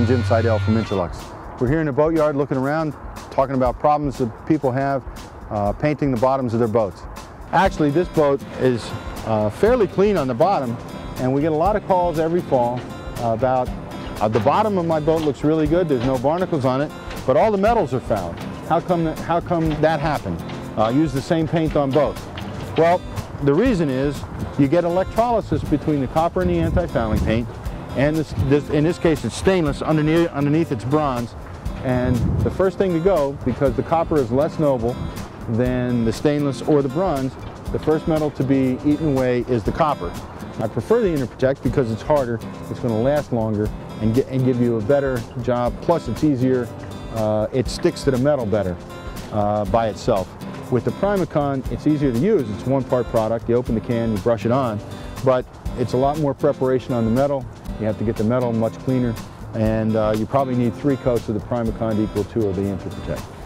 I'm Jim Seidel from Interlux. We're here in the boatyard looking around, talking about problems that people have painting the bottoms of their boats. Actually, this boat is fairly clean on the bottom, and we get a lot of calls every fall about the bottom of my boat looks really good, there's no barnacles on it, but all the metals are found. How come that happened? Use the same paint on both. Well, the reason is you get electrolysis between the copper and the anti-fouling paint, and in this case it's stainless, underneath it's bronze, and the first thing to go, because the copper is less noble than the stainless or the bronze, the first metal to be eaten away is the copper. I prefer the Interprotect because it's harder, it's going to last longer, and give you a better job, plus it's easier, it sticks to the metal better by itself. With the Primacon, it's easier to use. It's one part product. You open the can, you brush it on, but it's a lot more preparation on the metal. You have to get the metal much cleaner, and you probably need 3 coats of the Primacon equal to 2 of the Interprotect.